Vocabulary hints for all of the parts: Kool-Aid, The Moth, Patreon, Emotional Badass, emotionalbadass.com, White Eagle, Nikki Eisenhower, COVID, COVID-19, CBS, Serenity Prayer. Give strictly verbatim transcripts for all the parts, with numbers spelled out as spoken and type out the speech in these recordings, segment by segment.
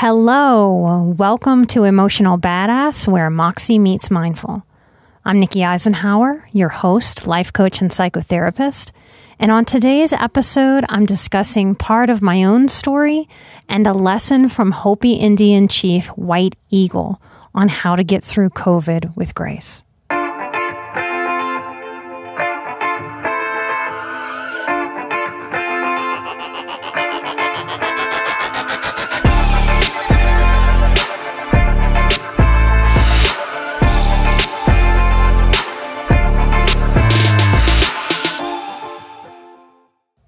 Hello, welcome to Emotional Badass, where Moxie meets Mindful. I'm Nikki Eisenhower, your host, life coach, and psychotherapist. And on today's episode, I'm discussing part of my own story and a lesson from Hopi Indian Chief White Eagle on how to get through COVID with grace.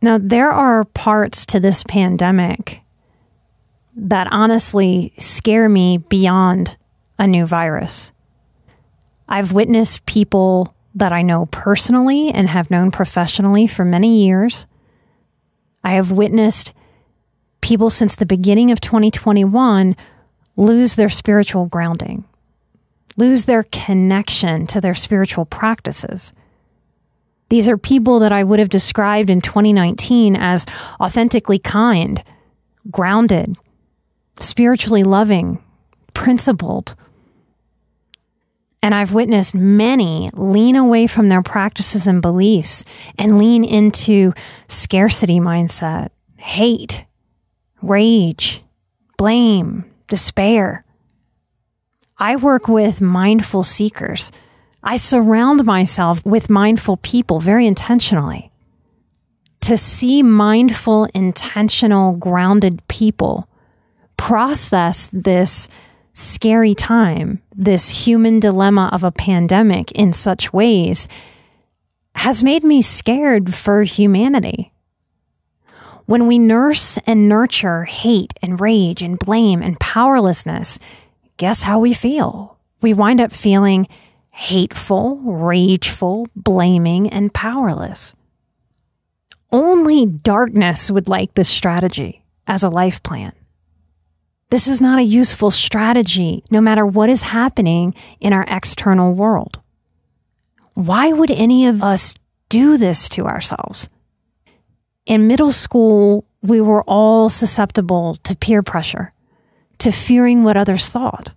Now, there are parts to this pandemic that honestly scare me beyond a new virus. I've witnessed people that I know personally and have known professionally for many years. I have witnessed people since the beginning of twenty twenty-one lose their spiritual grounding, lose their connection to their spiritual practices. These are people that I would have described in twenty nineteen as authentically kind, grounded, spiritually loving, principled. And I've witnessed many lean away from their practices and beliefs and lean into scarcity mindset, hate, rage, blame, despair. I work with mindful seekers. I surround myself with mindful people very intentionally. To see mindful, intentional, grounded people process this scary time, this human dilemma of a pandemic in such ways, has made me scared for humanity. When we nurse and nurture hate and rage and blame and powerlessness, guess how we feel? We wind up feeling hateful, rageful, blaming, and powerless. Only darkness would like this strategy as a life plan. This is not a useful strategy, no matter what is happening in our external world. Why would any of us do this to ourselves? In middle school, we were all susceptible to peer pressure, to fearing what others thought.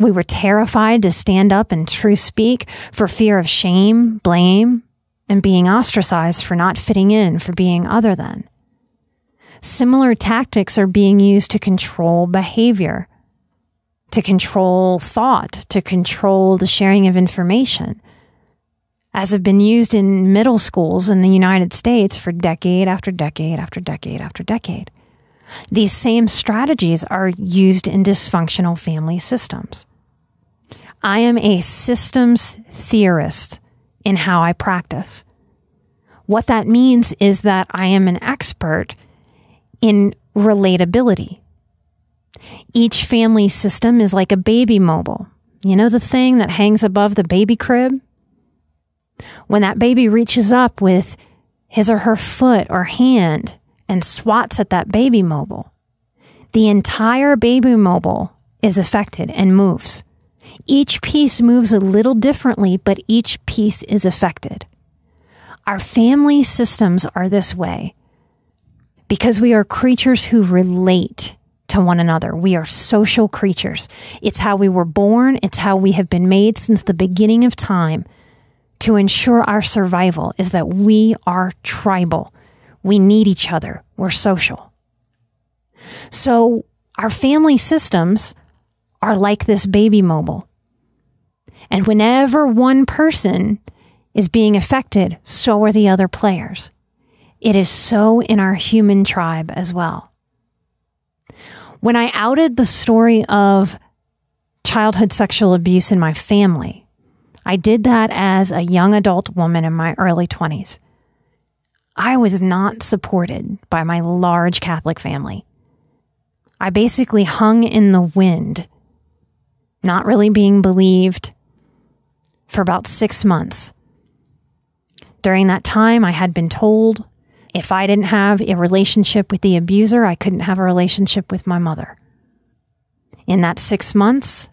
We were terrified to stand up and true speak for fear of shame, blame, and being ostracized for not fitting in, for being other than. Similar tactics are being used to control behavior, to control thought, to control the sharing of information, as have been used in middle schools in the United States for decade after decade after decade after decade. These same strategies are used in dysfunctional family systems. I am a systems theorist in how I practice. What that means is that I am an expert in relatability. Each family system is like a baby mobile. You know the thing that hangs above the baby crib? When that baby reaches up with his or her foot or hand and swats at that baby mobile, the entire baby mobile is affected and moves. Each piece moves a little differently, but each piece is affected. Our family systems are this way because we are creatures who relate to one another. We are social creatures. It's how we were born. It's how we have been made since the beginning of time. To ensure our survival is that we are tribal. We need each other. We're social. So our family systems are like this baby mobile. And whenever one person is being affected, so are the other players. It is so in our human tribe as well. When I outed the story of childhood sexual abuse in my family, I did that as a young adult woman in my early twenties. I was not supported by my large Catholic family. I basically hung in the wind, not really being believed, for about six months. During that time, I had been told if I didn't have a relationship with the abuser, I couldn't have a relationship with my mother. In that six months,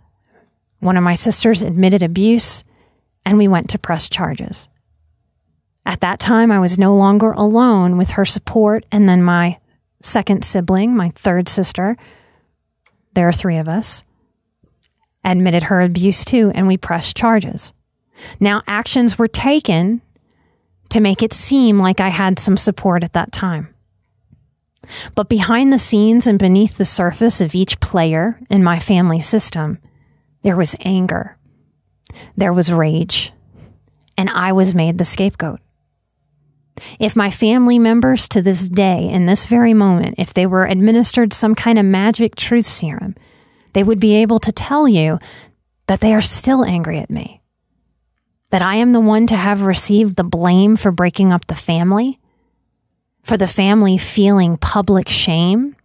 one of my sisters admitted abuse, and we went to press charges. At that time, I was no longer alone with her support, and then my second sibling, my third sister, there are three of us, admitted her abuse too, and we pressed charges. Now, actions were taken to make it seem like I had some support at that time. But behind the scenes and beneath the surface of each player in my family system, there was anger, there was rage, and I was made the scapegoat. If my family members to this day, in this very moment, if they were administered some kind of magic truth serum, they would be able to tell you that they are still angry at me, that I am the one to have received the blame for breaking up the family, for the family feeling public shame.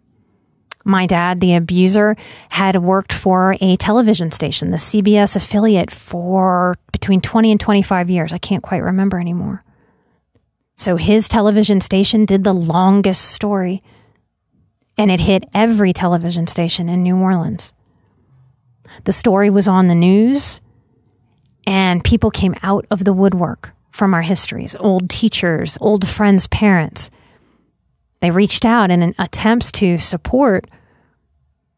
My dad, the abuser, had worked for a television station, the C B S affiliate, for between twenty and twenty-five years. I can't quite remember anymore. So his television station did the longest story, and it hit every television station in New Orleans. The story was on the news, and people came out of the woodwork from our histories, old teachers, old friends, parents. They reached out in an attempt to support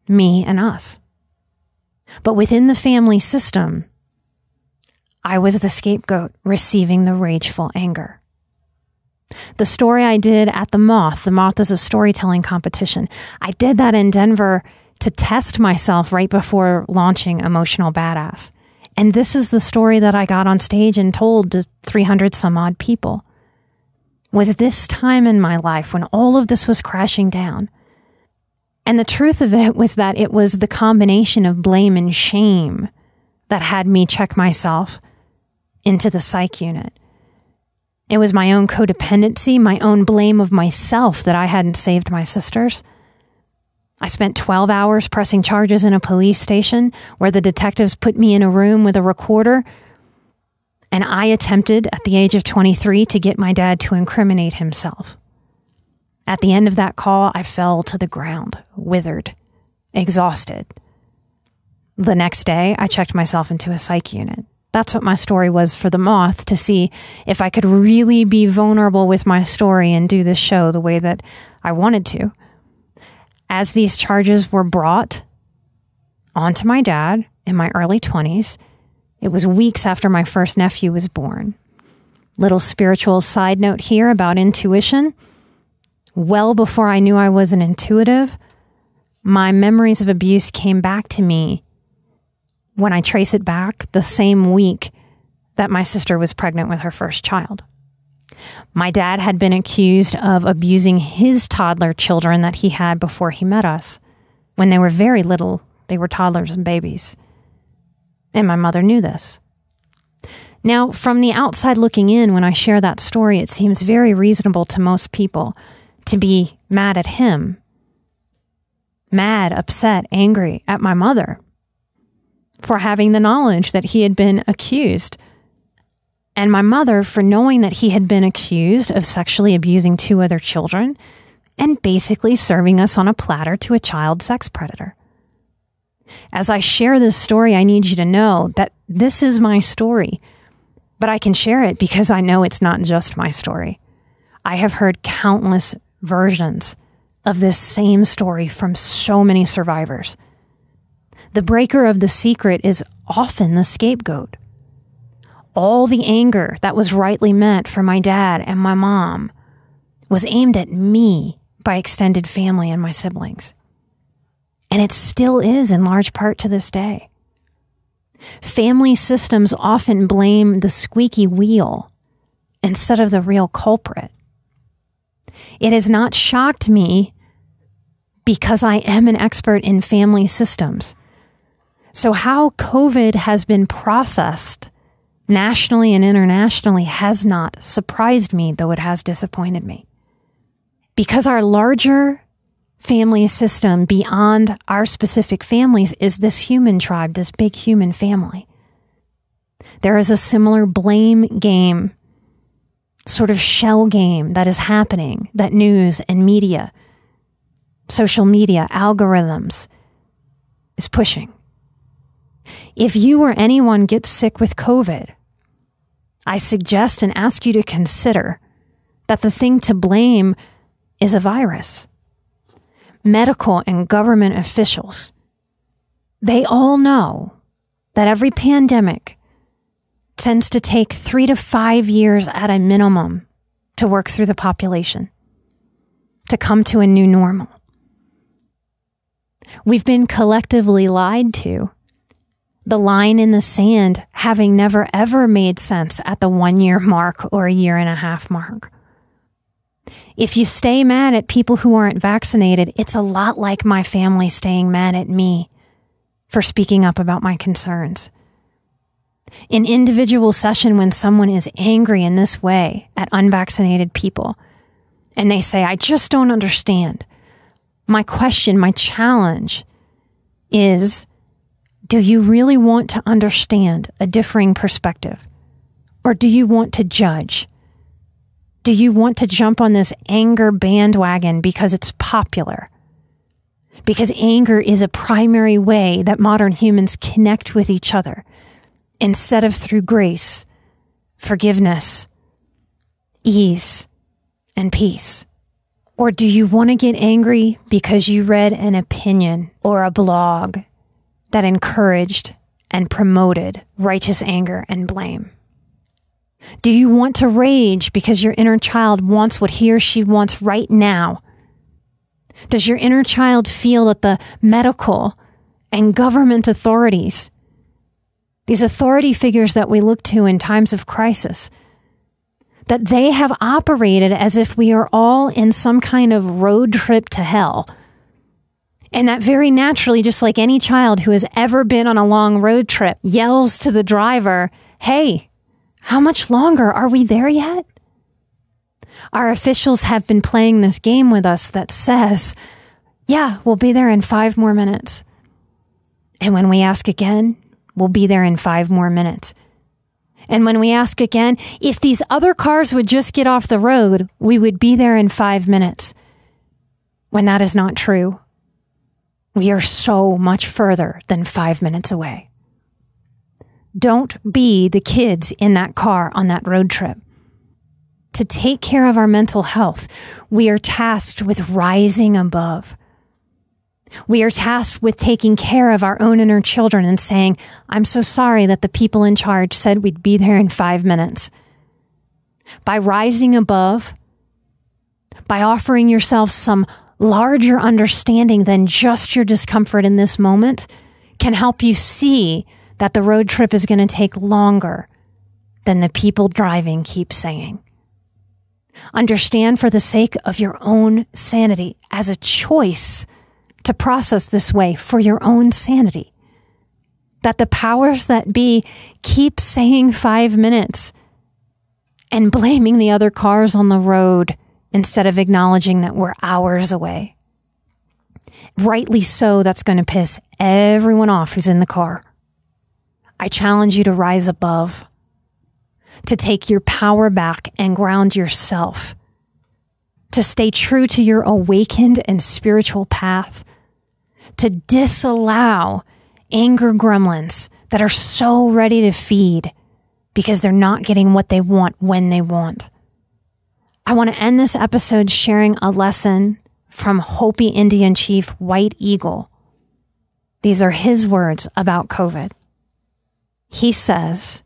me and us. But within the family system, I was the scapegoat receiving the rageful anger. The story I did at The Moth, The Moth is a storytelling competition. I did that in Denver to test myself right before launching Emotional Badass. And this is the story that I got on stage and told to three hundred some odd people. Was this time in my life when all of this was crashing down. And the truth of it was that it was the combination of blame and shame that had me check myself into the psych unit. It was my own codependency, my own blame of myself that I hadn't saved my sisters. I spent twelve hours pressing charges in a police station where the detectives put me in a room with a recorder, and I attempted at the age of twenty-three to get my dad to incriminate himself. At the end of that call, I fell to the ground, withered, exhausted. The next day, I checked myself into a psych unit. That's what my story was for The Moth, to see if I could really be vulnerable with my story and do this show the way that I wanted to. As these charges were brought onto my dad in my early twenties, it was weeks after my first nephew was born. Little spiritual side note here about intuition. Well before I knew I was an intuitive, my memories of abuse came back to me when I trace it back the same week that my sister was pregnant with her first child. My dad had been accused of abusing his toddler children that he had before he met us. When they were very little, they were toddlers and babies. And my mother knew this. Now, from the outside looking in, when I share that story, it seems very reasonable to most people to be mad at him, mad, upset, angry at my mother, for having the knowledge that he had been accused, and my mother for knowing that he had been accused of sexually abusing two other children and basically serving us on a platter to a child sex predator. As I share this story, I need you to know that this is my story, but I can share it because I know it's not just my story. I have heard countless versions of this same story from so many survivors. The breaker of the secret is often the scapegoat. All the anger that was rightly meant for my dad and my mom was aimed at me by extended family and my siblings. And it still is in large part to this day. Family systems often blame the squeaky wheel instead of the real culprit. It has not shocked me because I am an expert in family systems. So how COVID has been processed nationally and internationally has not surprised me, though it has disappointed me. Because our larger family system beyond our specific families is this human tribe, this big human family. There is a similar blame game, sort of shell game that is happening, that news and media, social media, algorithms is pushing. If you or anyone gets sick with COVID, I suggest and ask you to consider that the thing to blame is a virus. Medical and government officials They all know that every pandemic tends to take three to five years at a minimum to work through the population, to come to a new normal. We've been collectively lied to. The line in the sand having never ever made sense at the one year mark or a year and a half mark. If you stay mad at people who aren't vaccinated, it's a lot like my family staying mad at me for speaking up about my concerns. An individual session when someone is angry in this way at unvaccinated people and they say, I just don't understand. My question, my challenge is, do you really want to understand a differing perspective? Or do you want to judge? Do you want to jump on this anger bandwagon because it's popular? Because anger is a primary way that modern humans connect with each other instead of through grace, forgiveness, ease, and peace. Or do you want to get angry because you read an opinion or a blog that encouraged and promoted righteous anger and blame? Do you want to rage because your inner child wants what he or she wants right now? Does your inner child feel that the medical and government authorities, these authority figures that we look to in times of crisis, that they have operated as if we are all in some kind of road trip to hell? And that very naturally, just like any child who has ever been on a long road trip, yells to the driver, hey, how much longer? Are we there yet? Our officials have been playing this game with us that says, yeah, we'll be there in five more minutes. And when we ask again, we'll be there in five more minutes. And when we ask again, if these other cars would just get off the road, we would be there in five minutes. When that is not true, we are so much further than five minutes away. Don't be the kids in that car on that road trip. To take care of our mental health, we are tasked with rising above. We are tasked with taking care of our own inner children and saying, I'm so sorry that the people in charge said we'd be there in five minutes. By rising above, by offering yourself some larger understanding than just your discomfort in this moment, can help you see that the road trip is going to take longer than the people driving keep saying. Understand for the sake of your own sanity as a choice to process this way for your own sanity, that the powers that be keep saying five minutes and blaming the other cars on the road instead of acknowledging that we're hours away. Rightly so, that's going to piss everyone off who's in the car. I challenge you to rise above, to take your power back and ground yourself, to stay true to your awakened and spiritual path, to disallow anger gremlins that are so ready to feed because they're not getting what they want when they want. I want to end this episode sharing a lesson from Hopi Indian Chief White Eagle. These are his words about COVID. He says,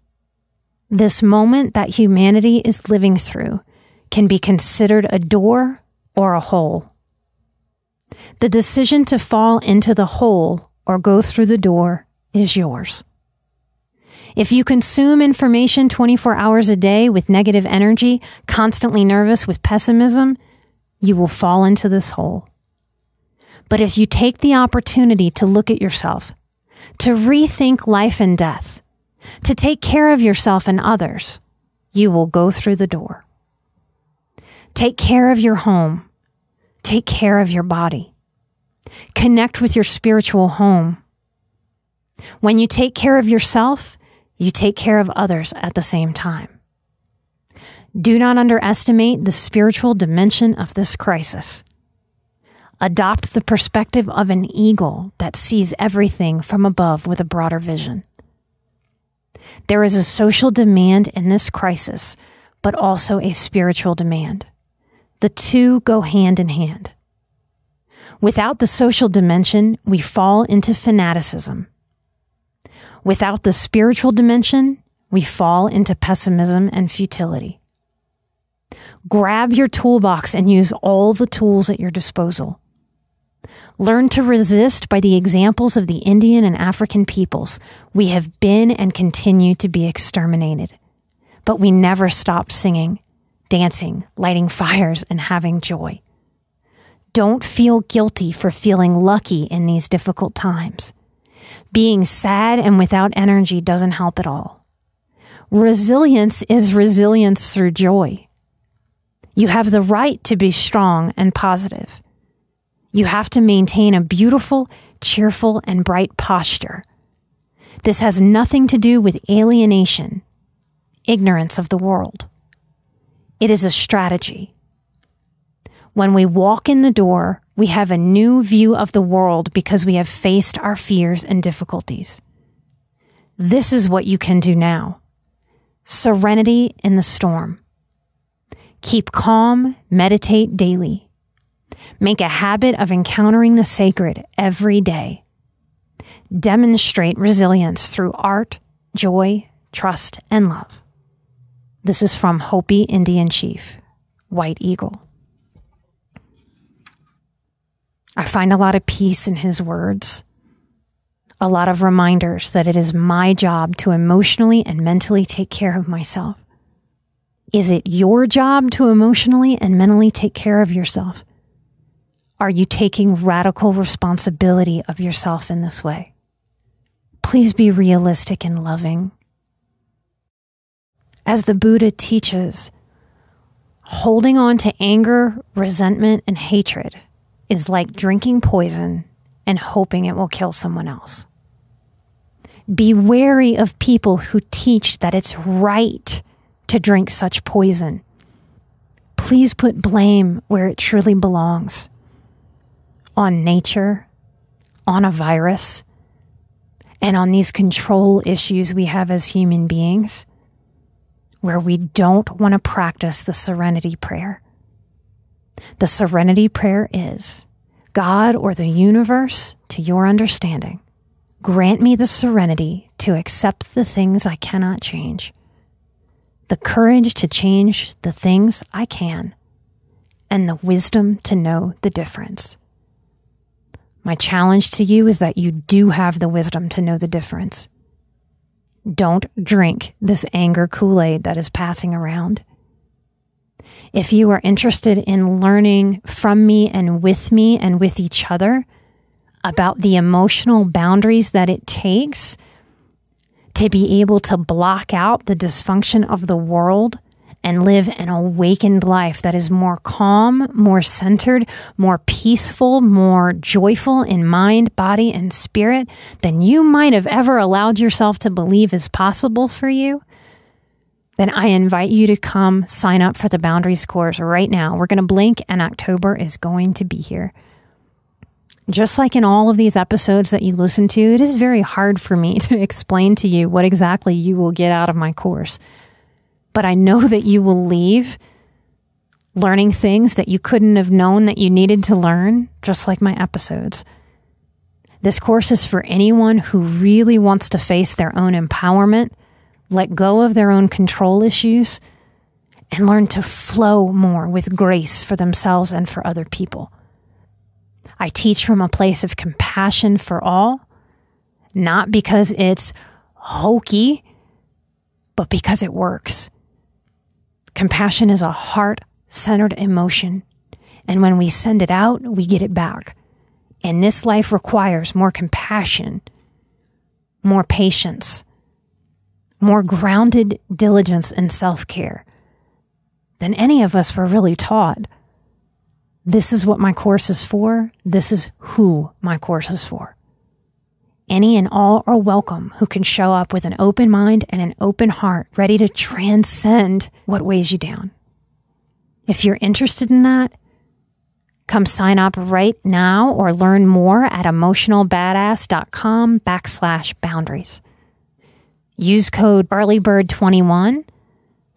this moment that humanity is living through can be considered a door or a hole. The decision to fall into the hole or go through the door is yours. If you consume information twenty-four hours a day with negative energy, constantly nervous with pessimism, you will fall into this hole. But if you take the opportunity to look at yourself, to rethink life and death, to take care of yourself and others, you will go through the door. Take care of your home. Take care of your body. Connect with your spiritual home. When you take care of yourself, you take care of others at the same time. Do not underestimate the spiritual dimension of this crisis. Adopt the perspective of an eagle that sees everything from above with a broader vision. There is a social demand in this crisis, but also a spiritual demand. The two go hand in hand. Without the social dimension, we fall into fanaticism. Without the spiritual dimension, we fall into pessimism and futility. Grab your toolbox and use all the tools at your disposal. Learn to resist by the examples of the Indian and African peoples. We have been and continue to be exterminated, but we never stopped singing, dancing, lighting fires, and having joy. Don't feel guilty for feeling lucky in these difficult times. Being sad and without energy doesn't help at all. Resilience is resilience through joy. You have the right to be strong and positive. You have to maintain a beautiful, cheerful, and bright posture. This has nothing to do with alienation, ignorance of the world. It is a strategy. When we walk in the door, we have a new view of the world because we have faced our fears and difficulties. This is what you can do now. Serenity in the storm. Keep calm, meditate daily. Make a habit of encountering the sacred every day. Demonstrate resilience through art, joy, trust, and love. This is from Hopi Indian Chief, White Eagle. I find a lot of peace in his words, a lot of reminders that it is my job to emotionally and mentally take care of myself. Is it your job to emotionally and mentally take care of yourself? Are you taking radical responsibility of yourself in this way? Please be realistic and loving. As the Buddha teaches, holding on to anger, resentment, and hatred is like drinking poison and hoping it will kill someone else. Be wary of people who teach that it's right to drink such poison. Please put blame where it truly belongs. On nature, on a virus, and on these control issues we have as human beings, where we don't want to practice the Serenity Prayer. The Serenity Prayer is, God or the universe, to your understanding, grant me the serenity to accept the things I cannot change, the courage to change the things I can, and the wisdom to know the difference. My challenge to you is that you do have the wisdom to know the difference. Don't drink this anger Kool-Aid that is passing around. If you are interested in learning from me and with me and with each other about the emotional boundaries that it takes to be able to block out the dysfunction of the world and live an awakened life that is more calm, more centered, more peaceful, more joyful in mind, body, and spirit than you might have ever allowed yourself to believe is possible for you, then I invite you to come sign up for the Boundaries course right now. We're going to blink and October is going to be here. Just like in all of these episodes that you listen to, it is very hard for me to explain to you what exactly you will get out of my course. But I know that you will leave learning things that you couldn't have known that you needed to learn, just like my episodes. This course is for anyone who really wants to face their own empowerment, let go of their own control issues, and learn to flow more with grace for themselves and for other people. I teach from a place of compassion for all, not because it's hokey, but because it works. Compassion is a heart-centered emotion, and when we send it out, we get it back. And this life requires more compassion, more patience, more grounded diligence and self-care than any of us were really taught. This is what my course is for. This is who my course is for. Any and all are welcome who can show up with an open mind and an open heart, ready to transcend what weighs you down. If you're interested in that, come sign up right now or learn more at emotionalbadass.com backslash boundaries. Use code early bird twenty-one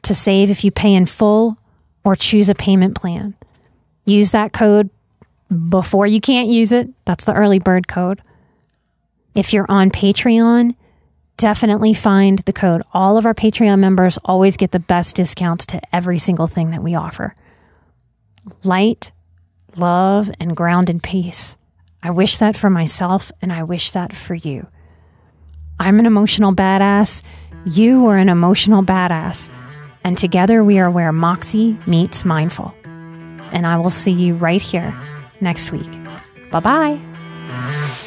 to save if you pay in full or choose a payment plan. Use that code before you can't use it. That's the early bird code. If you're on Patreon, definitely find the code. All of our Patreon members always get the best discounts to every single thing that we offer. Light, love, and grounded peace. I wish that for myself, and I wish that for you. I'm an emotional badass. You are an emotional badass. And together we are where Moxie meets mindful. And I will see you right here next week. Bye-bye.